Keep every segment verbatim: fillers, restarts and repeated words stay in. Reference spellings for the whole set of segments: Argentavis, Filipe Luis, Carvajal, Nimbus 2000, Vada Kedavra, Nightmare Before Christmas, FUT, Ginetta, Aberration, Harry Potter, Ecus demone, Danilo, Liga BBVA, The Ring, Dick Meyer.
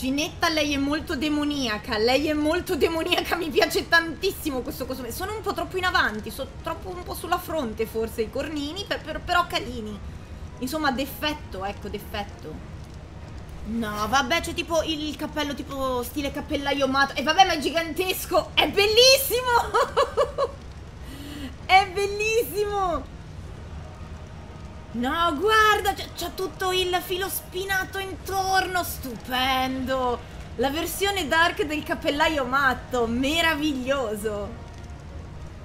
Ginetta, lei è molto demoniaca, lei è molto demoniaca, mi piace tantissimo questo costume. Sono un po' troppo in avanti, sono troppo un po' sulla fronte forse i cornini, per, per, però carini. Insomma, d'effetto, ecco, d'effetto. No, vabbè, c'è tipo il cappello tipo stile cappellaio matto. E vabbè, ma è gigantesco, è bellissimo! È bellissimo! No, guarda, c'ha tutto il filo spinato intorno, stupendo! La versione dark del cappellaio matto, meraviglioso!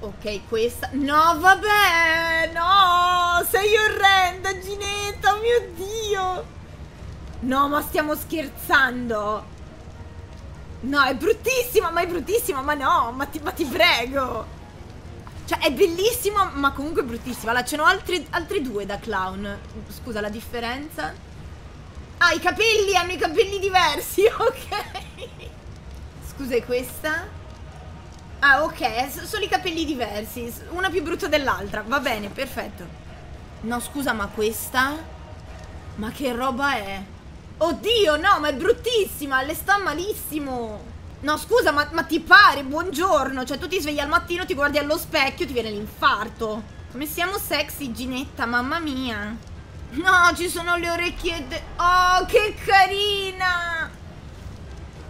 Ok, questa... No, vabbè, no! Sei orrenda, Ginetta, mio Dio! No, ma stiamo scherzando! No, è bruttissima, ma è bruttissima, ma no, ma ti, ma ti prego! Cioè, è bellissima, ma comunque bruttissima. Allora, ce n'ho altri, altri due da clown. Scusa, la differenza? Ah, i capelli hanno i capelli diversi, ok. Scusa, è questa? Ah, ok, sono i capelli diversi. Una più brutta dell'altra, va bene, perfetto. No, scusa, ma questa? Ma che roba è? Oddio, no, ma è bruttissima, le sta malissimo. No, scusa, ma, ma ti pare? Buongiorno. Cioè, tu ti svegli al mattino, ti guardi allo specchio, ti viene l'infarto. Come siamo sexy, Ginetta, mamma mia. No, ci sono le orecchiette. Oh, che carina.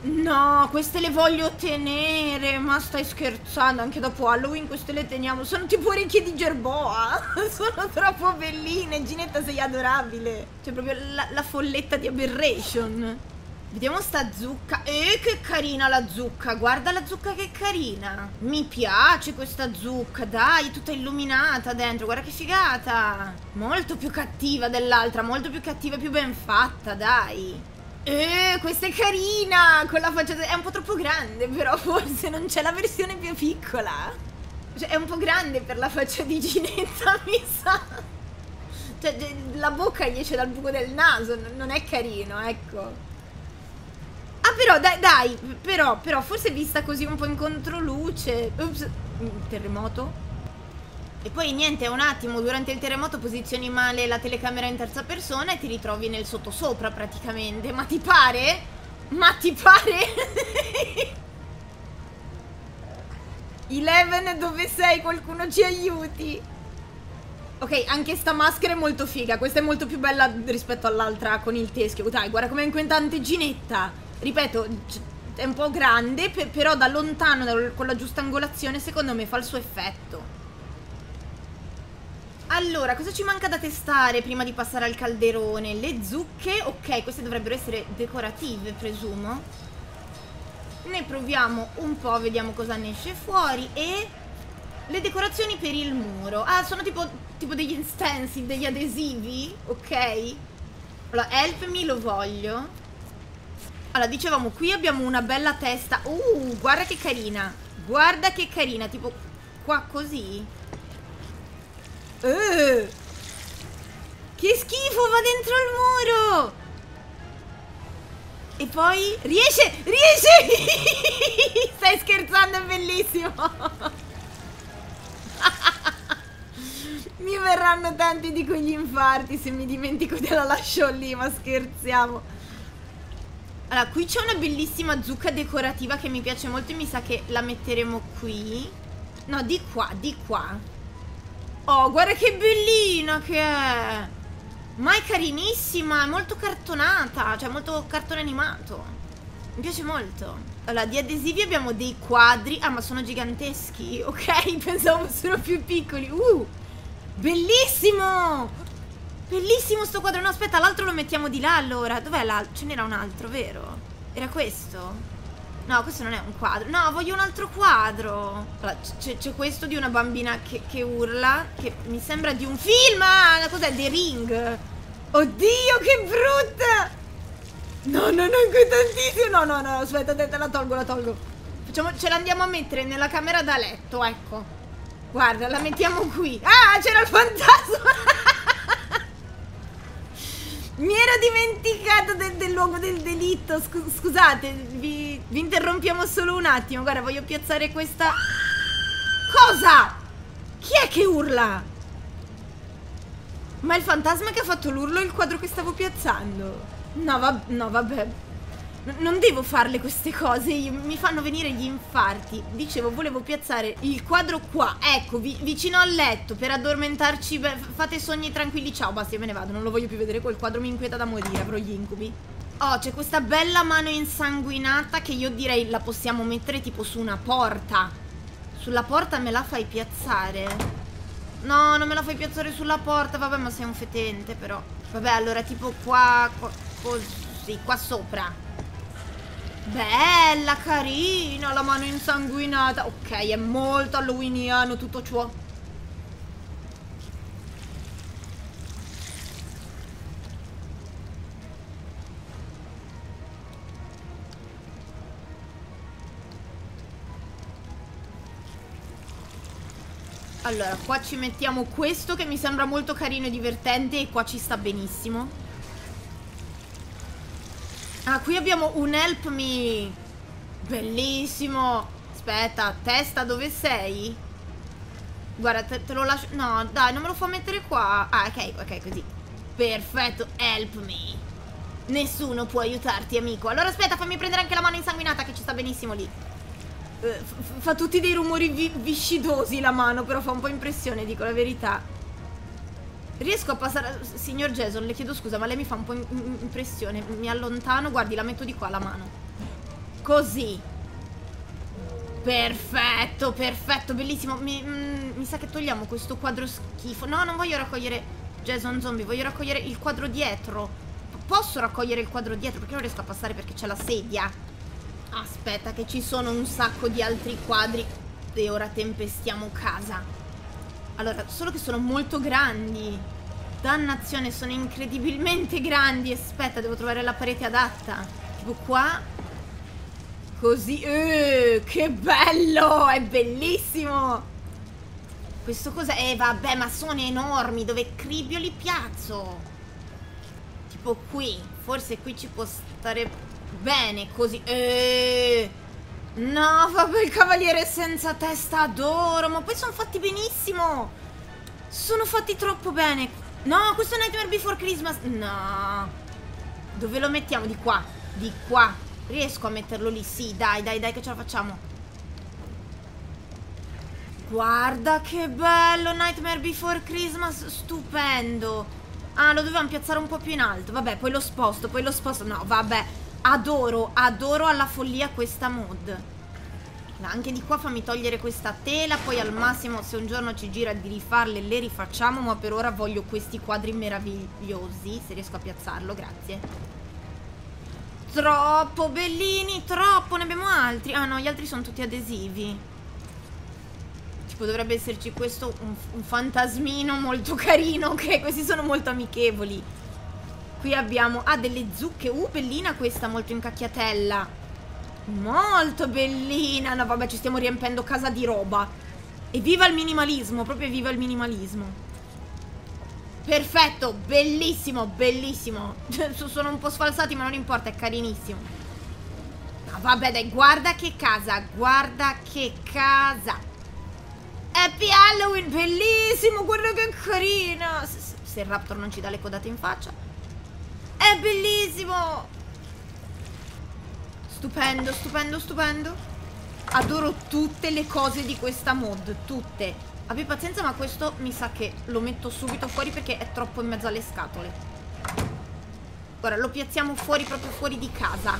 No, queste le voglio tenere. Ma stai scherzando? Anche dopo Halloween queste le teniamo. Sono tipo orecchie di gerboa. Sono troppo belline. Ginetta, sei adorabile. Cioè, proprio la, la folletta di Aberration. Vediamo sta zucca. Eh, che carina la zucca. Guarda la zucca che carina. Mi piace questa zucca. Dai, tutta illuminata dentro. Guarda che figata. Molto più cattiva dell'altra. Molto più cattiva e più ben fatta, dai. Eh, questa è carina. Con la faccia... È un po' troppo grande, però forse non c'è la versione più piccola. Cioè, è un po' grande per la faccia di Ginetta, mi sa. Cioè, la bocca gli esce dal buco del naso. Non è carino, ecco. Ah, però, dai, dai, però, però, forse vista così un po' in controluce. Ups, terremoto. E poi niente, un attimo, durante il terremoto posizioni male la telecamera in terza persona e ti ritrovi nel sottosopra praticamente. Ma ti pare? Ma ti pare? Eleven, dove sei? Qualcuno ci aiuti. Ok, anche sta maschera è molto figa. Questa è molto più bella rispetto all'altra con il teschio. Dai, guarda com'è inquietante Ginetta. Ripeto, è un po' grande, però da lontano, con la giusta angolazione, secondo me fa il suo effetto. Allora, cosa ci manca da testare prima di passare al calderone? Le zucche, ok, queste dovrebbero essere decorative, presumo. Ne proviamo un po', vediamo cosa ne esce fuori. E le decorazioni per il muro. Ah, sono tipo, tipo degli stencil, degli adesivi, ok. Allora, help me, lo voglio. Allora, dicevamo, qui abbiamo una bella testa. Uh, guarda che carina. Guarda che carina, tipo qua così. uh, Che schifo, va dentro il muro. E poi riesce, riesce. Stai scherzando, è bellissimo. Mi verranno tanti di quegli infarti se mi dimentico che la lascio lì. Ma scherziamo. Allora, qui c'è una bellissima zucca decorativa che mi piace molto e mi sa che la metteremo qui. No, di qua, di qua. Oh, guarda che bellina che è. Ma è carinissima, è molto cartonata, cioè molto cartone animato. Mi piace molto. Allora, di adesivi abbiamo dei quadri. Ah, ma sono giganteschi, ok? Pensavo fossero più piccoli. Uh, bellissimo! Bellissimo sto quadro. No, aspetta, l'altro lo mettiamo di là allora. Dov'è l'altro? Ce n'era un altro, vero? Era questo? No, questo non è un quadro. No, voglio un altro quadro. Allora, c'è questo di una bambina che, che urla, che mi sembra di un film. Ah, cos'è? The Ring. Oddio, che brutta. No, no, no, inquietantissimo. No, no, no, aspetta, aspetta, la tolgo, la tolgo. Facciamo, ce la andiamo a mettere nella camera da letto, ecco. Guarda, la mettiamo qui. Ah, c'era il fantasma. Mi ero dimenticato del, del luogo del delitto. Scusate, vi, vi interrompiamo solo un attimo. Guarda, voglio piazzare questa. Cosa? Chi è che urla? Ma è il fantasma che ha fatto l'urlo il quadro che stavo piazzando. No, va, no vabbè. N- non devo farle queste cose, io, mi fanno venire gli infarti. Dicevo, volevo piazzare il quadro qua, ecco, vi vicino al letto, per addormentarci. Beh, fate sogni tranquilli, ciao, basta, io me ne vado, non lo voglio più vedere, quel quadro mi inquieta da morire, avrò gli incubi. Oh, c'è questa bella mano insanguinata che io direi la possiamo mettere tipo su una porta. Sulla porta me la fai piazzare? No, non me la fai piazzare sulla porta, vabbè, ma sei un fetente però. Vabbè, allora tipo qua, qua così, qua sopra. Bella, carina, la mano insanguinata. Ok, è molto halloweeniano tutto ciò. Allora, qua ci mettiamo questo che mi sembra molto carino e divertente e qua ci sta benissimo. Ah, qui abbiamo un help me. Bellissimo. Aspetta, testa, dove sei? Guarda, te, te lo lascio... No, dai, non me lo fa mettere qua. Ah, ok, ok, così. Perfetto, help me. Nessuno può aiutarti, amico. Allora aspetta, fammi prendere anche la mano insanguinata che ci sta benissimo lì. F fa tutti dei rumori vi viscidosi la mano, però fa un po' impressione, dico la verità. Riesco a passare... Signor Jason, le chiedo scusa, ma lei mi fa un po' impressione. Mi allontano, guardi, la metto di qua la mano. Così. Perfetto, perfetto, bellissimo. Mi, mm, mi sa che togliamo questo quadro schifo. No, non voglio raccogliere Jason Zombie, voglio raccogliere il quadro dietro. P posso raccogliere il quadro dietro? Perché non riesco a passare perché c'è la sedia. Aspetta che ci sono un sacco di altri quadri e ora tempestiamo casa. Allora, solo che sono molto grandi. Dannazione, sono incredibilmente grandi. Aspetta, devo trovare la parete adatta. Tipo qua. Così. Eh, che bello! È bellissimo! Questo cos'è? Eh vabbè, ma sono enormi. Dove cribio li piazzo? Tipo qui. Forse qui ci può stare... Bene, così. Eh, no, vabbè, il cavaliere senza testa adoro. Ma poi sono fatti benissimo. Sono fatti troppo bene. No, questo è Nightmare Before Christmas. No. Dove lo mettiamo? Di qua. Di qua. Riesco a metterlo lì? Sì, dai, dai, dai, che ce la facciamo. Guarda che bello, Nightmare Before Christmas. Stupendo. Ah, lo dovevamo piazzare un po' più in alto. Vabbè, poi lo sposto, poi lo sposto. No, vabbè. Adoro, adoro alla follia questa mod. Anche di qua fammi togliere questa tela. Poi al massimo se un giorno ci gira di rifarle le rifacciamo. Ma per ora voglio questi quadri meravigliosi. Se riesco a piazzarlo, grazie. Troppo bellini, troppo. Ne abbiamo altri? Ah no, gli altri sono tutti adesivi. Tipo dovrebbe esserci questo, un, un fantasmino molto carino. Ok, questi sono molto amichevoli. Qui abbiamo, ah, delle zucche. Uh, bellina questa, molto incacchiatella. Molto bellina. No, vabbè, ci stiamo riempendo casa di roba. E viva il minimalismo, proprio viva il minimalismo. Perfetto, bellissimo, bellissimo. Sono un po' sfalsati, ma non importa, è carinissimo. No, vabbè, dai, guarda che casa, guarda che casa. Happy Halloween, bellissimo, guarda che carina. Se, se il raptor non ci dà le codate in faccia. È bellissimo. Stupendo, stupendo, stupendo. Adoro tutte le cose di questa mod. Tutte. Abbi pazienza, ma questo mi sa che lo metto subito fuori perché è troppo in mezzo alle scatole. Ora lo piazziamo fuori, proprio fuori di casa.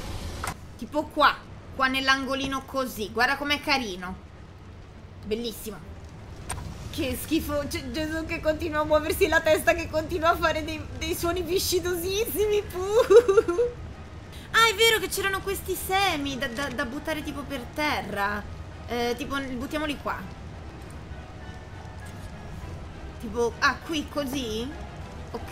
Tipo qua. Qua nell'angolino così. Guarda com'è carino. Bellissimo. Che schifo, c'è Gesù che continua a muoversi la testa, che continua a fare dei, dei suoni viscidosissimi. Puh. Ah, è vero che c'erano questi semi da, da, da buttare tipo per terra. Eh, tipo, buttiamoli qua. Tipo, ah, qui così. Ok.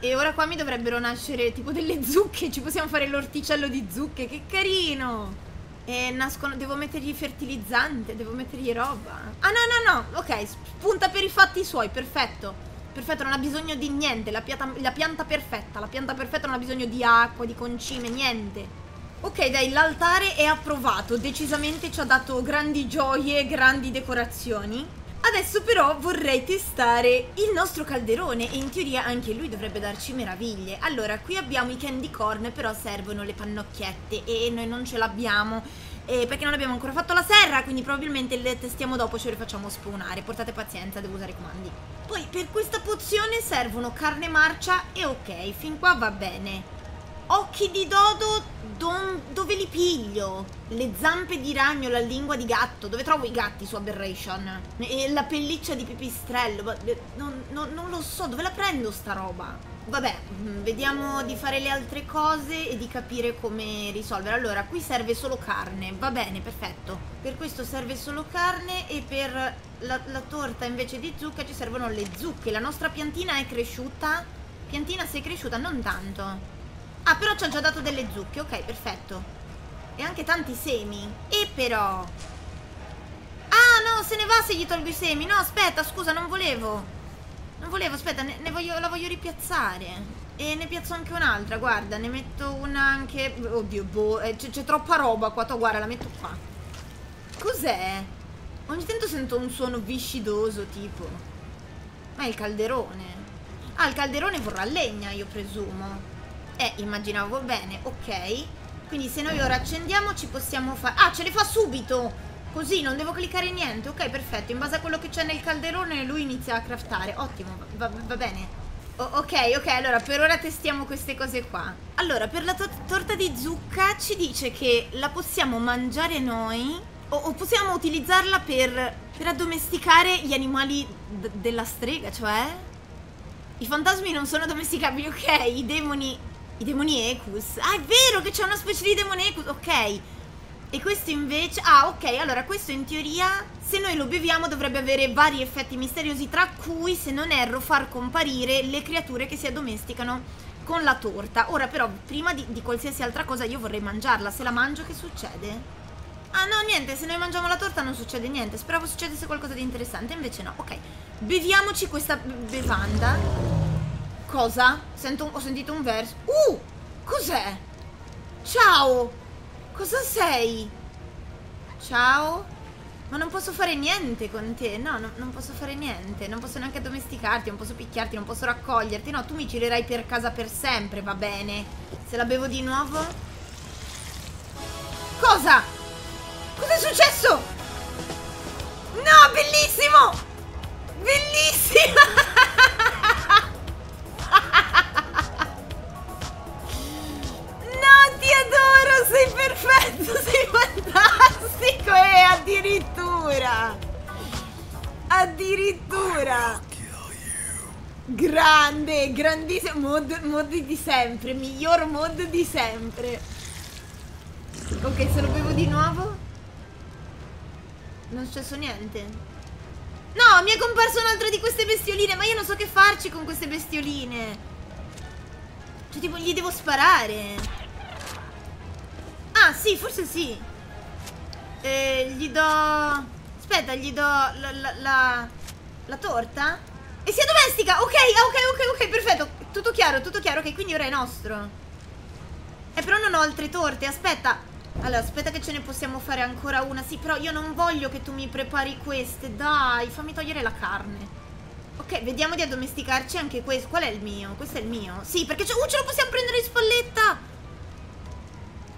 E ora qua mi dovrebbero nascere tipo delle zucche. Ci possiamo fare l'orticello di zucche, che carino. E nascono, devo mettergli fertilizzante, devo mettergli roba. Ah no no no, ok, spunta per i fatti suoi, perfetto. Perfetto, non ha bisogno di niente, la, piata, la pianta perfetta, la pianta perfetta non ha bisogno di acqua, di concime, niente. Ok dai, l'altare è approvato, decisamente ci ha dato grandi gioie, grandi decorazioni. Adesso però vorrei testare il nostro calderone e in teoria anche lui dovrebbe darci meraviglie. Allora, qui abbiamo i candy corn, però servono le pannocchiette e noi non ce l'abbiamo eh, perché non abbiamo ancora fatto la serra, quindi probabilmente le testiamo dopo, ce le facciamo spawnare. Portate pazienza, devo usare i comandi. Poi per questa pozione servono carne marcia e ok, fin qua va bene. Occhi di dodo, don, dove li piglio? Le zampe di ragno, la lingua di gatto, dove trovo i gatti su Aberration? E la pelliccia di pipistrello, non, non, non lo so, dove la prendo sta roba? Vabbè, vediamo di fare le altre cose e di capire come risolvere. Allora, qui serve solo carne, va bene, perfetto. Per questo serve solo carne e per la, la torta invece di zucca ci servono le zucche. La nostra piantina è cresciuta? Piantina sei cresciuta? Non tanto. Ah, però ci ha già dato delle zucche, ok, perfetto. E anche tanti semi. E però... ah, no, se ne va se gli tolgo i semi. No, aspetta, scusa, non volevo. Non volevo, aspetta, ne, ne voglio, la voglio ripiazzare. E ne piazzo anche un'altra, guarda. Ne metto una anche... oddio, boh, c'è troppa roba qua, to, guarda, la metto qua. Cos'è? Ogni tanto sento un suono viscidoso, tipo. Ma è il calderone. Ah, il calderone vorrà legna, io presumo. Eh, immaginavo bene, ok. Quindi se noi ora accendiamo ci possiamo fare... ah, ce le fa subito! Così, non devo cliccare niente, ok, perfetto. In base a quello che c'è nel calderone lui inizia a craftare. Ottimo, va, va bene. Oh, ok, ok, allora per ora testiamo queste cose qua. Allora, per la to torta di zucca ci dice che la possiamo mangiare noi o, o possiamo utilizzarla per, per addomesticare gli animali della strega, cioè... i fantasmi non sono domesticabili, ok, i demoni... i demoniecus. Ah, è vero che c'è una specie di demoniecus. Ok. E questo invece... ah, ok. Allora, questo in teoria, se noi lo beviamo, dovrebbe avere vari effetti misteriosi, tra cui, se non erro, far comparire le creature che si addomesticano con la torta. Ora, però, prima di, di qualsiasi altra cosa, io vorrei mangiarla. Se la mangio, che succede? Ah, no, niente. Se noi mangiamo la torta non succede niente. Speravo succedesse qualcosa di interessante. Invece no. Ok. Beviamoci questa bevanda. Cosa? Sento, ho sentito un verso. Uh! Cos'è? Ciao! Cosa sei? Ciao? Ma non posso fare niente con te. No, no, non posso fare niente. Non posso neanche addomesticarti, non posso picchiarti, non posso raccoglierti. No, tu mi girerai per casa per sempre, va bene. Se la bevo di nuovo... cosa? Cos'è successo? No, bellissimo! Bellissima! Sei perfetto, sei fantastico e addirittura addirittura grande, grandissimo mod, mod di sempre, miglior mod di sempre. Ok, se lo bevo di nuovo non è successo niente. No, mi è comparso un'altra di queste bestioline, ma io non so che farci con queste bestioline, cioè tipo gli devo sparare. Ah, sì, forse sì. Eh, gli do... aspetta, gli do la, la, la, la torta? E si addomestica! Ok, ok, ok, ok, perfetto. Tutto chiaro, tutto chiaro. Ok, quindi ora è nostro. Eh, però non ho altre torte, aspetta. Allora, aspetta che ce ne possiamo fare ancora una. Sì, però io non voglio che tu mi prepari queste. Dai, fammi togliere la carne. Ok, vediamo di addomesticarci anche questo. Qual è il mio? Questo è il mio. Sì, perché ce, uh, ce lo possiamo prendere in spalletta!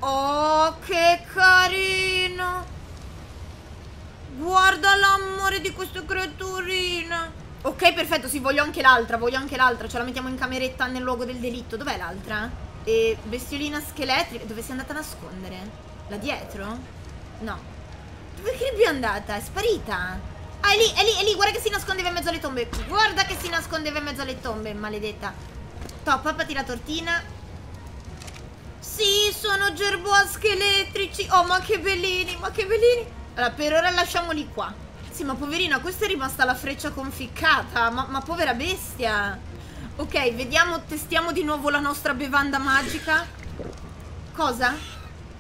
Oh, che carino! Guarda l'amore di queste creaturine! Ok, perfetto, sì, voglio anche l'altra, voglio anche l'altra. Ce la mettiamo in cameretta nel luogo del delitto. Dov'è l'altra? E bestiolina scheletrica. Dove sei andata a nascondere? Là dietro? No. Dove che è andata? È sparita? Ah, è lì, è lì, è lì, guarda che si nascondeva in mezzo alle tombe. Guarda che si nascondeva in mezzo alle tombe, maledetta. Top, pappati la tortina. Sì, sono gerboaschi elettrici. Oh, ma che bellini, ma che bellini. Allora, per ora lasciamoli qua. Sì, ma poverina, questa è rimasta la freccia conficcata. Ma, ma povera bestia. Ok, vediamo, testiamo di nuovo la nostra bevanda magica. Cosa?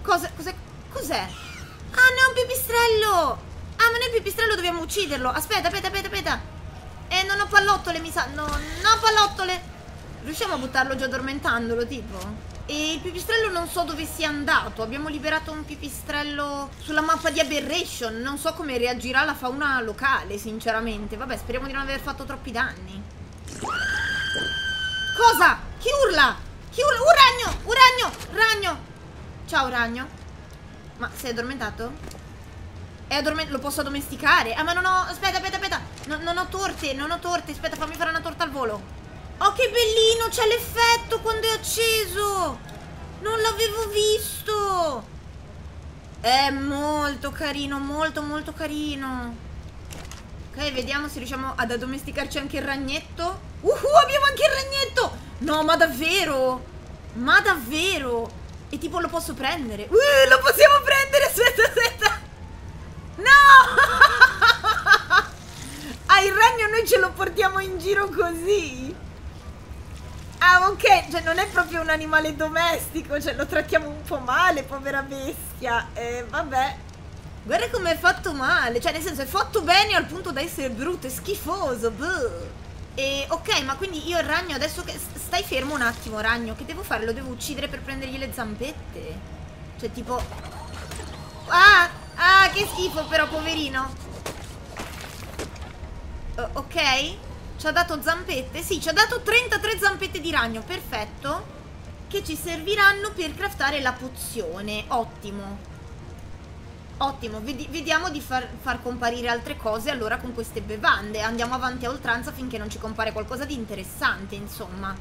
Cosa? Cos'è? Cos'è? Ah, no, un pipistrello. Ah, ma noi il pipistrello dobbiamo ucciderlo. Aspetta, aspetta, aspetta, aspetta. Eh, non ho pallottole, mi sa. No, non ho pallottole. Riusciamo a buttarlo già addormentandolo, tipo? E il pipistrello non so dove sia andato. Abbiamo liberato un pipistrello sulla mappa di Aberration. Non so come reagirà la fauna locale, sinceramente. Vabbè, speriamo di non aver fatto troppi danni. Cosa? Chi urla? Chi urla? Un ragno! Un ragno! Ragno! Ciao ragno. Ma sei addormentato? È addormentato? Lo posso addomesticare? Ah ma non ho... Aspetta, aspetta, aspetta. No, non ho torte, non ho torte. Aspetta, fammi fare una torta al volo. Oh che bellino, c'è l'effetto quando è acceso. Non l'avevo visto. È molto carino, molto molto carino. Ok, vediamo se riusciamo ad addomesticarci anche il ragnetto. Uhu, abbiamo anche il ragnetto. No, ma davvero? Ma davvero? E tipo lo posso prendere? Uh, lo possiamo prendere, aspetta, aspetta. No! Ah, il ragno noi ce lo portiamo in giro così. Ah ok, cioè non è proprio un animale domestico, cioè lo trattiamo un po' male, povera bestia. Eh vabbè. Guarda com'è fatto male, cioè nel senso è fatto bene al punto da essere brutto, è schifoso. Buh. E ok, ma quindi io il ragno adesso che... Stai fermo un attimo ragno, che devo fare? Lo devo uccidere per prendergli le zampette? Cioè tipo... Ah, ah che schifo però, poverino. uh, Ok. Ci ha dato zampette? Sì, ci ha dato trentatré zampette di ragno, perfetto. Che ci serviranno per craftare la pozione, ottimo. Ottimo, Vedi vediamo di far, far comparire altre cose allora con queste bevande. Andiamo avanti a oltranza finché non ci compare qualcosa di interessante, insomma.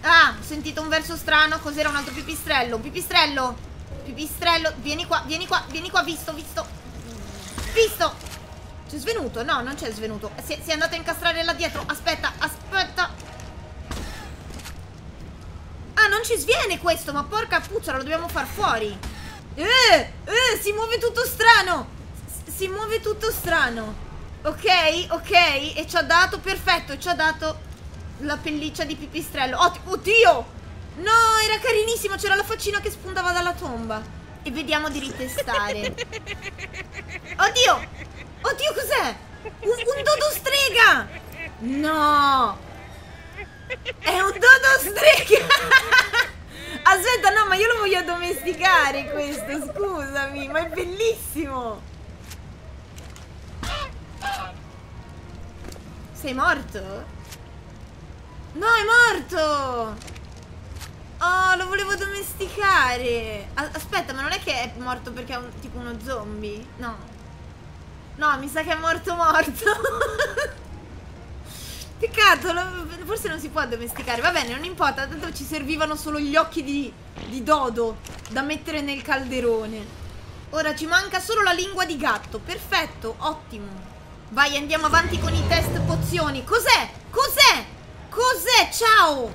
Ah, ho sentito un verso strano, cos'era? Un altro pipistrello, pipistrello, pipistrello, vieni qua, vieni qua, vieni qua, visto, visto, visto. C'è svenuto? No, non c'è svenuto. Si è, si è andato a incastrare là dietro. Aspetta, aspetta. Ah, non ci sviene questo. Ma porca puzza, lo dobbiamo far fuori. Eh, eh, si muove tutto strano. S si muove tutto strano. Ok, ok. E ci ha dato, perfetto, ci ha dato la pelliccia di pipistrello. Oddio. No, era carinissimo. C'era la faccina che spuntava dalla tomba. E vediamo di ritestare. Oddio. Oddio, cos'è? Un, un dodo strega! No! È un dodo strega! Aspetta, no, ma io lo voglio addomesticare questo, scusami, ma è bellissimo! Sei morto? No, è morto! Oh, lo volevo addomesticare! Aspetta, ma non è che è morto perché è un, tipo uno zombie? No. No, mi sa che è morto morto. Peccato, forse non si può addomesticare. Va bene, non importa, tanto ci servivano solo gli occhi di, di dodo da mettere nel calderone. Ora ci manca solo la lingua di gatto. Perfetto, ottimo. Vai, andiamo avanti con i test pozioni. Cos'è? Cos'è? Cos'è? Ciao.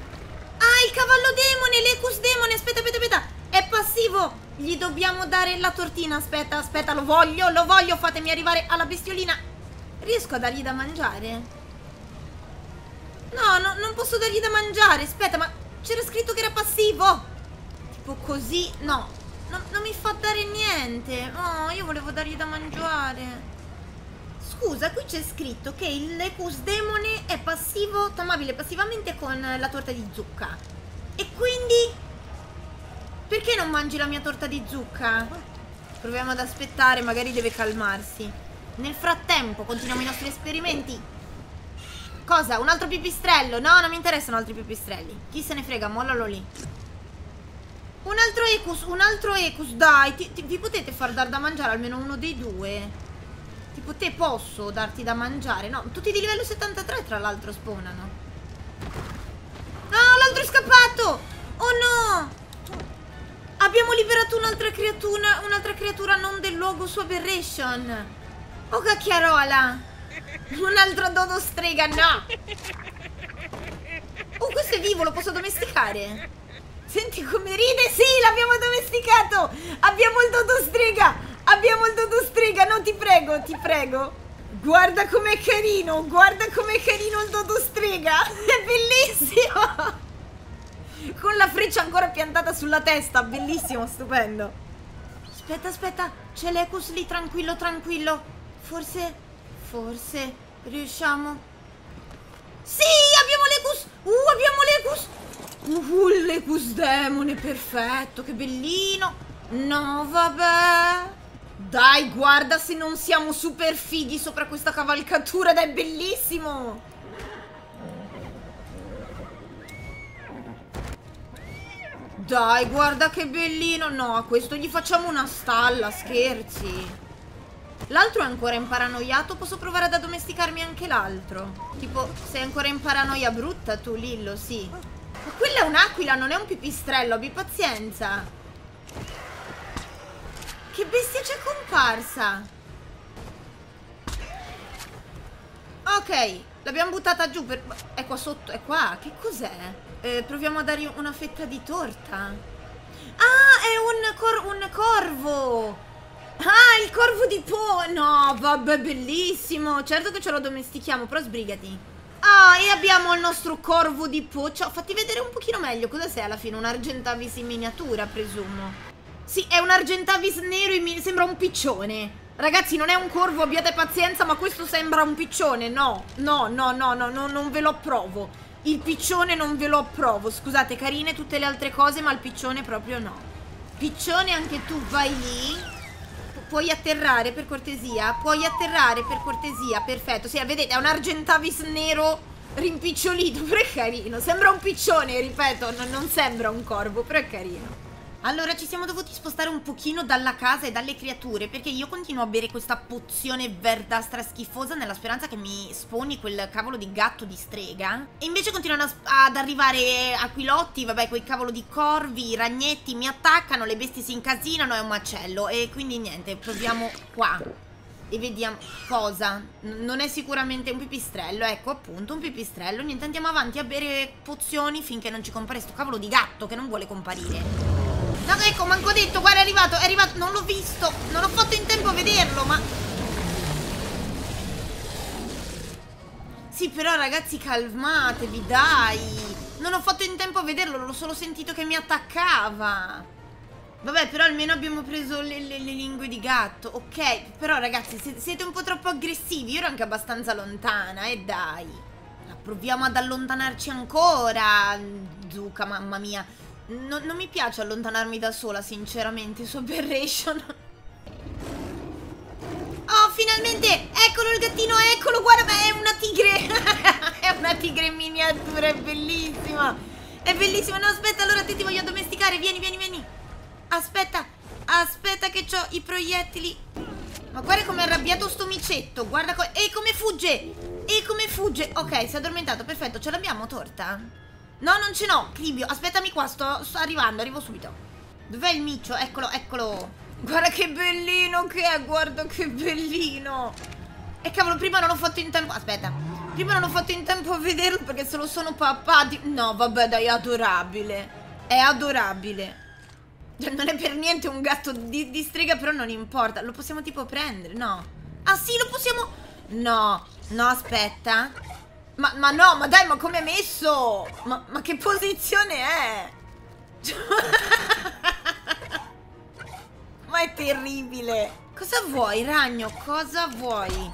Ah, il cavallo demone, l'ecus demone. Aspetta, aspetta, aspetta. È passivo. Gli dobbiamo dare la tortina. Aspetta, aspetta, lo voglio, lo voglio. Fatemi arrivare alla bestiolina. Riesco a dargli da mangiare? No, no, non posso dargli da mangiare. Aspetta, ma c'era scritto che era passivo. Tipo così, no, no. Non mi fa dare niente. Oh, io volevo dargli da mangiare. Scusa, qui c'è scritto che il Lecus Demone è passivo, tamabile passivamente con la torta di zucca. E quindi... Perché non mangi la mia torta di zucca? Proviamo ad aspettare, magari deve calmarsi. Nel frattempo continuiamo i nostri esperimenti. Cosa? Un altro pipistrello? No, non mi interessano altri pipistrelli. Chi se ne frega, mollalo lì. Un altro ecus, un altro ecus, dai. Ti, ti, vi potete far dar da mangiare almeno uno dei due? Tipo te posso darti da mangiare? No, tutti di livello settantatré tra l'altro spawnano. No, l'altro è scappato. Oh no. Abbiamo liberato un'altra creatura, un'altra creatura non del luogo su Aberration. Oh cacchiarola. Un altro dodo strega, no. Oh, questo è vivo, lo posso domesticare? Senti come ride, sì, l'abbiamo domesticato. Abbiamo il dodo strega, abbiamo il dodo strega, no ti prego, ti prego. Guarda com'è carino, guarda com'è carino il dodo strega. È bellissimo. Con la freccia ancora piantata sulla testa. Bellissimo, stupendo. Aspetta, aspetta. C'è l'Ecus lì, tranquillo, tranquillo. Forse, forse riusciamo. Sì, abbiamo l'Ecus. Uh, abbiamo l'Ecus. Cullecus demone, perfetto, che bellino. No, vabbè. Dai, guarda se non siamo super fighi sopra questa cavalcatura ed è bellissimo. Dai, guarda che bellino. No, a questo gli facciamo una stalla, scherzi. L'altro è ancora in paranoiato, posso provare ad addomesticarmi anche l'altro. Tipo, sei ancora in paranoia brutta tu, Lillo, sì. Ma quella è un'aquila, non è un pipistrello, abbi pazienza. Che bestia c'è comparsa. Ok, l'abbiamo buttata giù per... È qua sotto, è qua, che cos'è? Eh, proviamo a dargli una fetta di torta. Ah, è un, cor un corvo. Ah, il corvo di Po. No, vabbè, bellissimo. Certo che ce lo domestichiamo, però sbrigati. Ah, e abbiamo il nostro corvo di Po. Cioè, fatti vedere un pochino meglio. Cosa sei alla fine? Un argentavis in miniatura, presumo. Sì, è un argentavis nero in miniatura. Sembra un piccione. Ragazzi, non è un corvo, abbiate pazienza, ma questo sembra un piccione. No, no, no, no, no, no, non ve lo approvo. Il piccione non ve lo approvo. Scusate, carine tutte le altre cose, ma il piccione proprio no. Piccione, anche tu vai lì. Puoi atterrare per cortesia? Puoi atterrare per cortesia? Perfetto. Sì, vedete, è un argentavis nero rimpicciolito, però è carino. Sembra un piccione, ripeto, no, non sembra un corvo, però è carino. Allora, ci siamo dovuti spostare un pochino dalla casa e dalle creature, perché io continuo a bere questa pozione verdastra schifosa nella speranza che mi sponi quel cavolo di gatto di strega. E invece continuano ad arrivare aquilotti, vabbè, quei cavolo di corvi, ragnetti, mi attaccano, le bestie si incasinano, è un macello. E quindi niente, proviamo qua e vediamo cosa. Non è sicuramente un pipistrello, ecco appunto, un pipistrello. Niente, andiamo avanti a bere pozioni finché non ci compare sto cavolo di gatto che non vuole comparire. No, ecco, manco detto, guarda, è arrivato, è arrivato, non l'ho visto, non ho fatto in tempo a vederlo, ma... Sì, però ragazzi, calmatevi, dai! Non ho fatto in tempo a vederlo, l'ho solo sentito che mi attaccava. Vabbè, però almeno abbiamo preso le, le, le lingue di gatto, ok? Però ragazzi, se, siete un po' troppo aggressivi, io ero anche abbastanza lontana, e eh, dai! La proviamo ad allontanarci ancora, Zucca, mamma mia! No, non mi piace allontanarmi da sola, sinceramente, su Aberration. Oh, finalmente! Eccolo il gattino, eccolo, guarda, beh, è una tigre! È una tigre in miniatura, è bellissima! È bellissima, no, aspetta, allora te ti voglio addomesticare, vieni, vieni, vieni! Aspetta, aspetta che c'ho i proiettili! Ma guarda com'è arrabbiato sto micetto, guarda come... E come fugge! E come fugge! Ok, si è addormentato, perfetto, ce l'abbiamo torta? No, non ce n'ho, Cribio, aspettami qua, sto, sto arrivando, arrivo subito. Dov'è il miccio? Eccolo, eccolo. Guarda che bellino che è, guarda che bellino. E cavolo, prima non ho fatto in tempo, aspetta. Prima non ho fatto in tempo a vederlo perché se lo sono pappati. No, vabbè, dai, è adorabile. È adorabile. Non è per niente un gatto di, di strega, però non importa. Lo possiamo tipo prendere, no? Ah sì, lo possiamo... No, no, aspetta. Ma, ma no, ma dai, ma come è messo? Ma, ma che posizione è? Ma è terribile. Cosa vuoi, ragno? Cosa vuoi?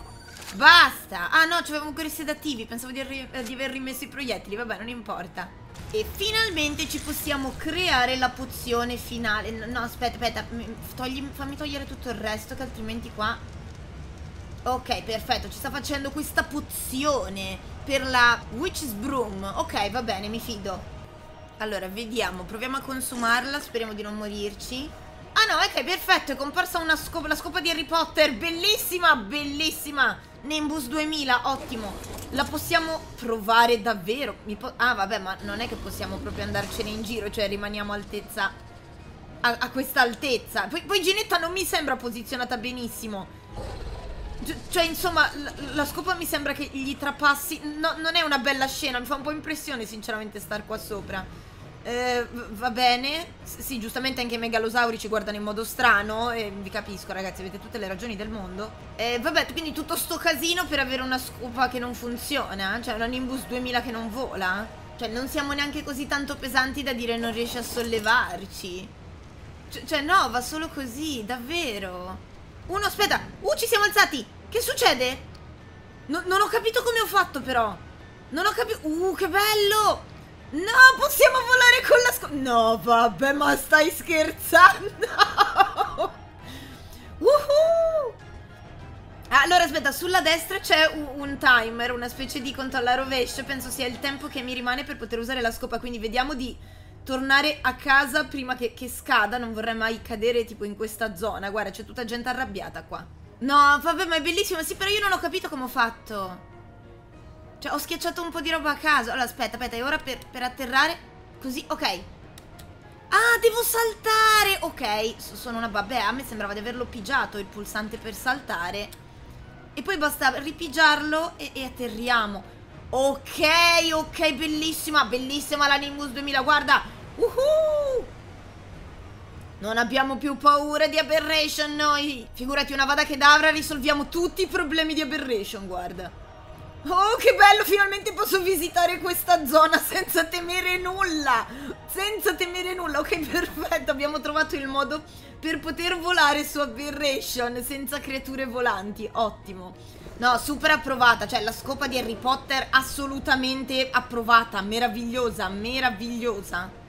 Basta. Ah no, c'avevo ancora i sedativi. Pensavo di, di aver rimesso i proiettili. Vabbè, non importa. E finalmente ci possiamo creare la pozione finale. No, aspetta, aspetta. Togli, fammi togliere tutto il resto, che altrimenti qua... Ok, perfetto. Ci sta facendo questa pozione per la Witch's Broom. Ok, va bene, mi fido. Allora, vediamo, proviamo a consumarla. Speriamo di non morirci. Ah no, ok, perfetto, è comparsa una scopa, la scopa di Harry Potter, bellissima, bellissima. Nimbus duemila, ottimo. La possiamo provare davvero. Mi po ah vabbè, ma non è che possiamo proprio andarcene in giro. Cioè rimaniamo altezza a, a questa altezza. Poi, poi Ginetta non mi sembra posizionata benissimo. Cioè, insomma, la, la scopa mi sembra che gli trapassi. No, non è una bella scena, mi fa un po' impressione, sinceramente, star qua sopra. Eh, va bene. S sì, giustamente anche i megalosauri ci guardano in modo strano. E vi capisco, ragazzi, avete tutte le ragioni del mondo. Eh, vabbè, quindi tutto sto casino per avere una scopa che non funziona. Cioè, una Nimbus duemila che non vola. Cioè, non siamo neanche così tanto pesanti da dire non riesce a sollevarci. C cioè, no, va solo così, davvero. Uno, aspetta, uh, ci siamo alzati. Che succede? No, non ho capito come ho fatto però. Non ho capito, uh, che bello. No, possiamo volare con la scopa. No, vabbè, ma stai scherzando. Woohoo! Allora, aspetta, sulla destra c'è un timer, una specie di conto alla rovescia. Penso sia il tempo che mi rimane per poter usare la scopa. Quindi vediamo di tornare a casa prima che, che scada. Non vorrei mai cadere tipo in questa zona. Guarda, c'è tutta gente arrabbiata qua. No, vabbè, ma è bellissimo. Sì, però io non ho capito come ho fatto. Cioè, ho schiacciato un po' di roba a caso. Allora, aspetta, aspetta, è ora per, per atterrare. Così, ok. Ah, devo saltare. Ok, sono una babbea. A me sembrava di averlo pigiato il pulsante per saltare. E poi basta ripigiarlo e, e atterriamo. Ok, ok, bellissima. Bellissima la Nimbus duemila, guarda. Uhuh. Non abbiamo più paura di Aberration noi. Figurati, una Vada Kedavra, risolviamo tutti i problemi di Aberration, guarda. Oh, che bello, finalmente posso visitare questa zona senza temere nulla. Senza temere nulla, ok, perfetto. Abbiamo trovato il modo per poter volare su Aberration senza creature volanti, ottimo. No, super approvata, cioè la scopa di Harry Potter assolutamente approvata. Meravigliosa, meravigliosa.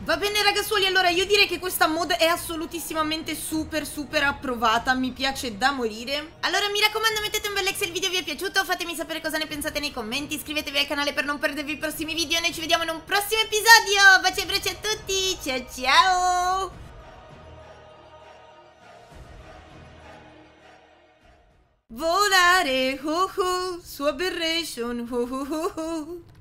Va bene ragazzuoli, allora io direi che questa mod è assolutissimamente super super approvata, mi piace da morire. Allora mi raccomando, mettete un bel like se il video vi è piaciuto, fatemi sapere cosa ne pensate nei commenti, iscrivetevi al canale per non perdervi i prossimi video e noi ci vediamo in un prossimo episodio. Baci e abbracci a tutti, ciao ciao! Volare, ho ho, su Aberration, ho ho ho ho.